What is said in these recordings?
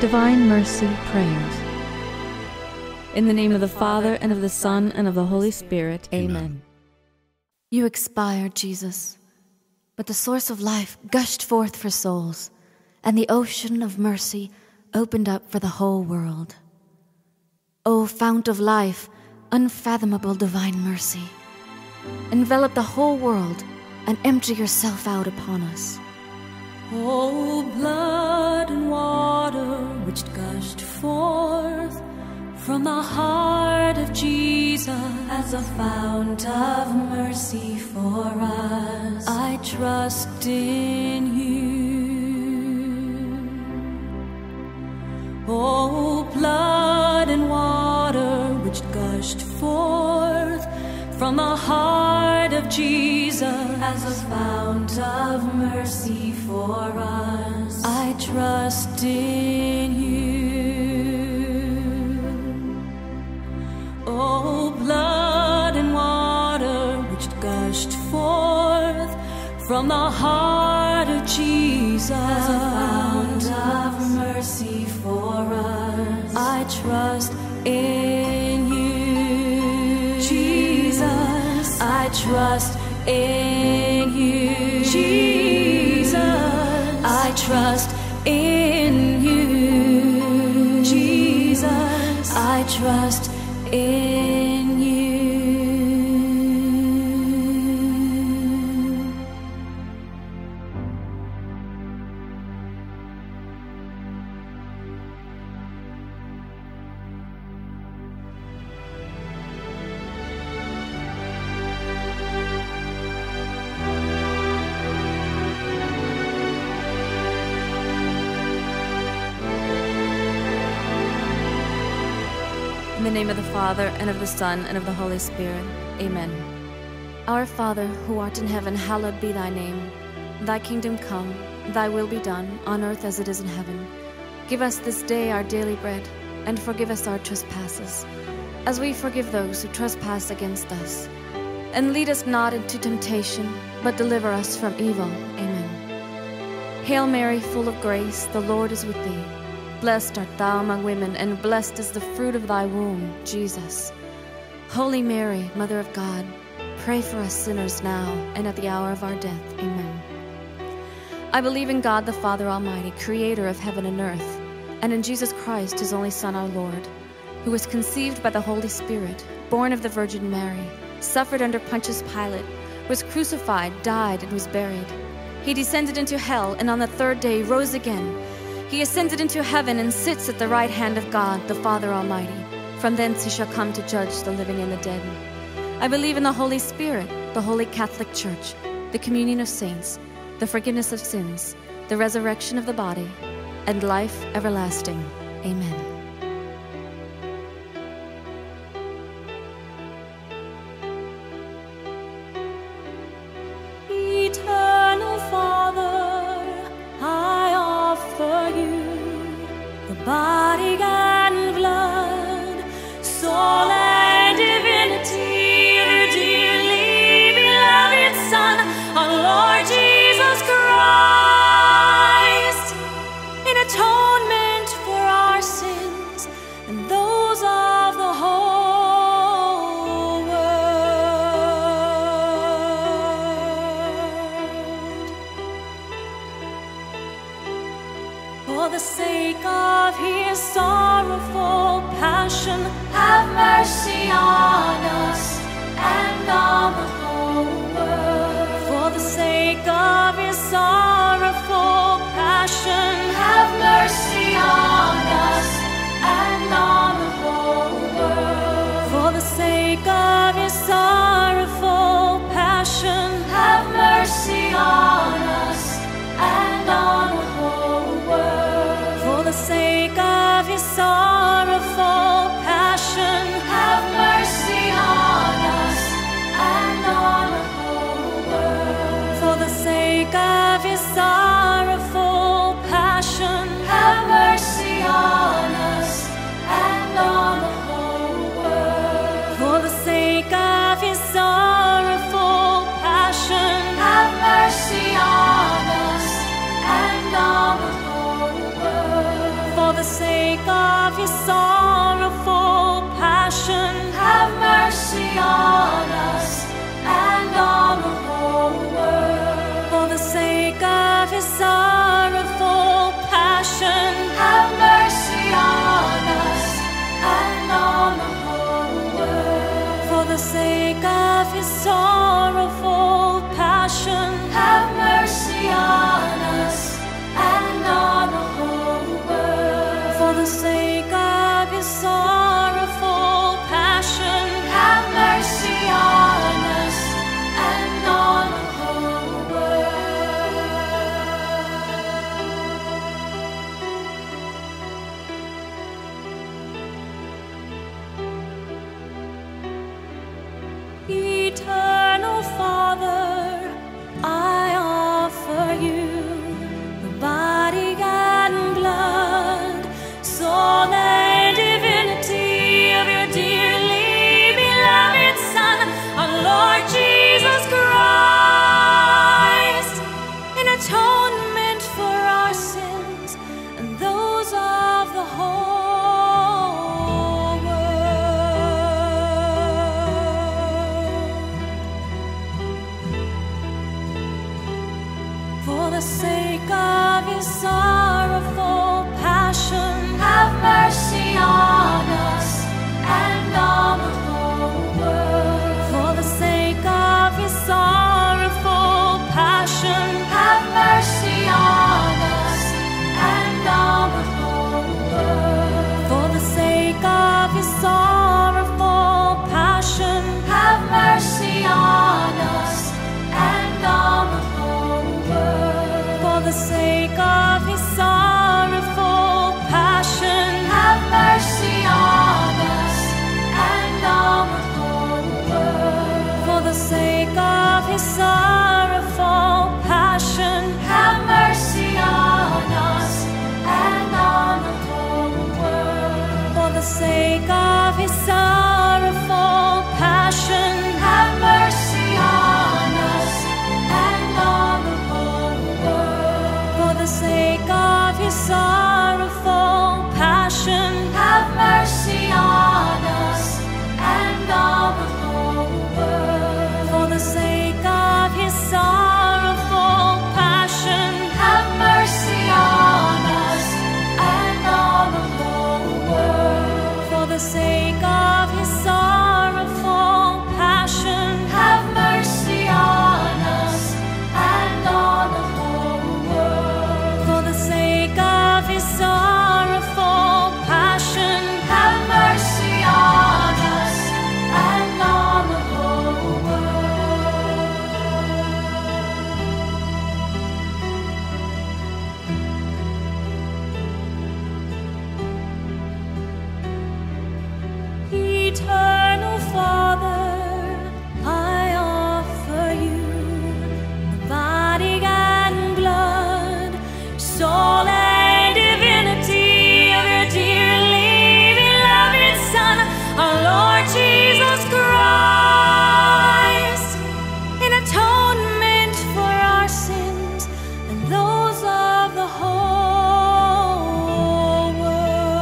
Divine Mercy Prayers. In the name of the Father, and of the Son, and of the Holy Spirit. Amen. You expired, Jesus, but the source of life gushed forth for souls, and the ocean of mercy opened up for the whole world. O fount of life, unfathomable divine mercy, envelop the whole world and empty yourself out upon us. O blood and water which gushed forth from the heart of Jesus as a fount of mercy for us, I trust in you. O blood and water which gushed forth from the heart of Jesus as a fount of mercy for us, I trust in you. O blood and water which gushed forth from the heart of Jesus as a fount of mercy for us, I trust in you. I trust in you, Jesus. I trust in you, Jesus. I trust in you. In the name of the Father, and of the Son, and of the Holy Spirit. Amen. Our Father, who art in heaven, hallowed be thy name. Thy kingdom come, thy will be done, on earth as it is in heaven. Give us this day our daily bread, and forgive us our trespasses, as we forgive those who trespass against us. And lead us not into temptation, but deliver us from evil. Amen. Hail Mary, full of grace, the Lord is with thee. Blessed art thou among women, and blessed is the fruit of thy womb, Jesus. Holy Mary, Mother of God, pray for us sinners now and at the hour of our death. Amen. I believe in God the Father Almighty, creator of heaven and earth, and in Jesus Christ, his only Son, our Lord, who was conceived by the Holy Spirit, born of the Virgin Mary, suffered under Pontius Pilate, was crucified, died, and was buried. He descended into hell, and on the third day rose again. He ascended into heaven and sits at the right hand of God, the Father Almighty. From thence he shall come to judge the living and the dead. I believe in the Holy Spirit, the Holy Catholic Church, the communion of saints, the forgiveness of sins, the resurrection of the body, and life everlasting. Amen. For the sake of his sorrowful passion, have mercy on us and on the whole world. For the sake of his sorrowful passion, have mercy on us and on the whole world. For the sake of his sorrowful passion, have mercy on us and on the whole world. For the sake of his sorrowful passion, have mercy on us and on the whole world. For the sake of his his sorrowful passion, have mercy on us and on the whole world. For the sake of his sorrowful passion, have mercy on us and on the whole world. Eternal Father, I offer you the body and blood, soul and divinity of your dearly beloved Son, our Lord Jesus Christ, in atonement for our sins and those of the whole world. For the sake of his sorrowful passion, have mercy on us and on the whole world. For the sake of his sorrowful passion, have mercy on us and on the whole world. For the sake of his sorrowful passion, have mercy on us and on the whole world. For the sake of his sorrowful passion, have mercy on us and on the whole world. For the sake of his sorrowful passion, have mercy on us and on the whole world. For the sake of his sorrowful passion, have mercy on us and on the whole world. For the sake of his sorrowful passion, have mercy on us and on the whole world. For the sake of his sorrowful passion, have mercy on us and on the whole world. For the sake of his sorrowful passion, have mercy on us and on the whole world. For the sake of his sorrowful passion, have mercy on us and on the whole world. Eternal Father, I offer you the body and blood, soul and divinity of your dearly beloved Son, our Lord Jesus Christ, in atonement for our sins and those of the whole world.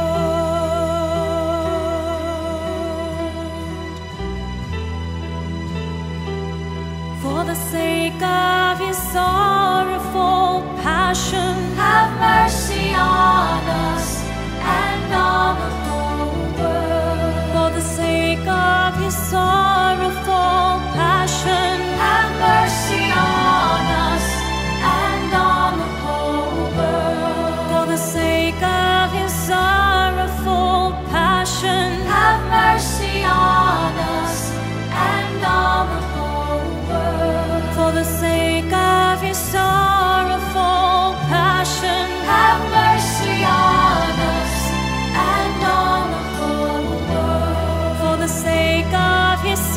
For the sake of his sorrowful passion, have mercy on us and on the whole world. For the sake of his sorrowful passion, have mercy on us and on the whole world. For the sake of his sorrowful passion, have mercy on us and on the whole world. For the sake of his sorrowful passion, have mercy on us and on the whole world. For the sake of his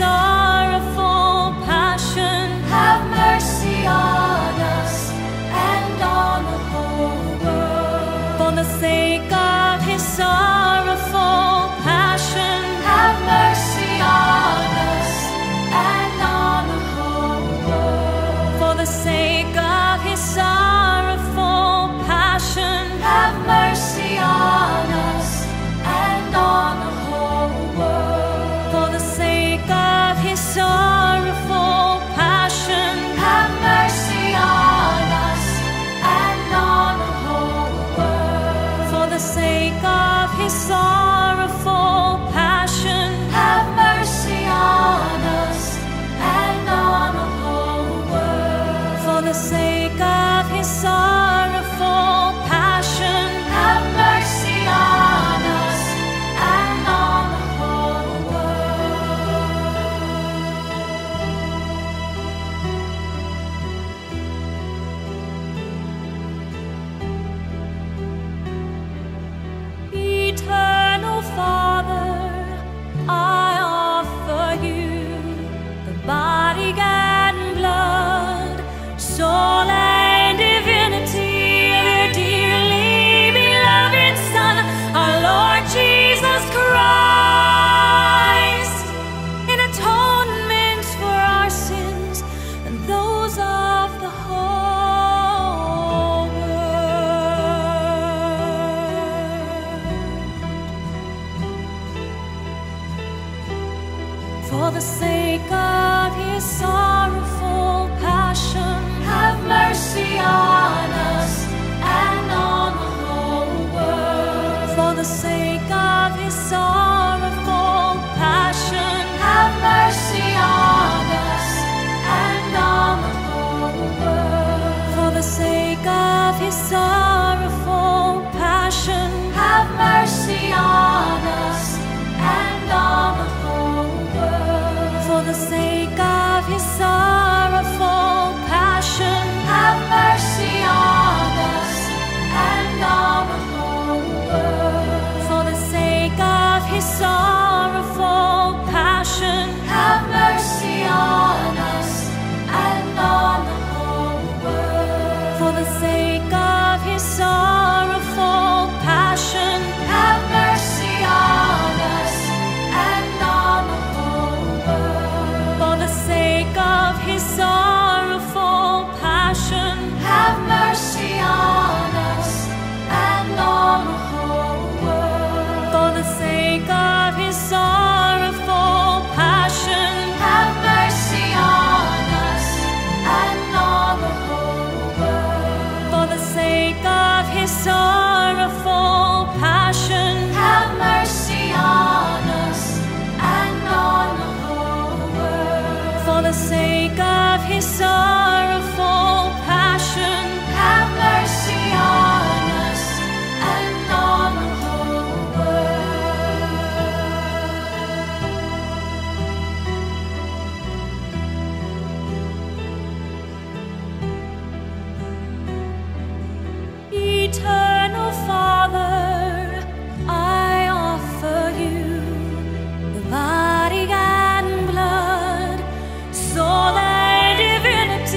For the sake of his sorrowful passion, have mercy on us and on the whole world. For the sake of his sorrowful passion, have mercy on us and on the whole world. For the sake of his sorrowful passion, have mercy on us and on the whole world. For the sake of his sorrowful passion, have mercy on us and on the whole world. For the sake of his sorrowful passion, have mercy on us and on the whole world. For the sake of his sorrowful passion, have mercy on us and on the whole world. Of his sorrowful passion, have mercy on us and on the whole world. For the sake of his sorrowful passion, have mercy on us and on the whole world. For the sake of his sorrowful passion, have mercy on us and on the whole world. For the sake of his sorrowful passion, have mercy on us and on the whole world. Eternal Father, I offer you the body and blood, so thy divinity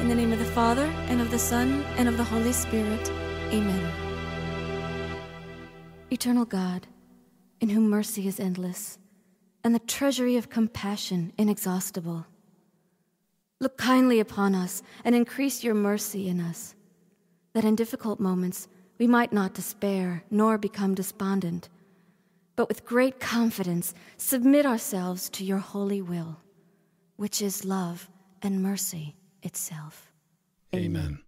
In the name of the Father, and of the Son, and of the Holy Spirit. Amen. Eternal God, in whom mercy is endless, and the treasury of compassion inexhaustible, look kindly upon us and increase your mercy in us, that in difficult moments we might not despair nor become despondent, but with great confidence submit ourselves to your holy will, which is love and mercy itself. Amen.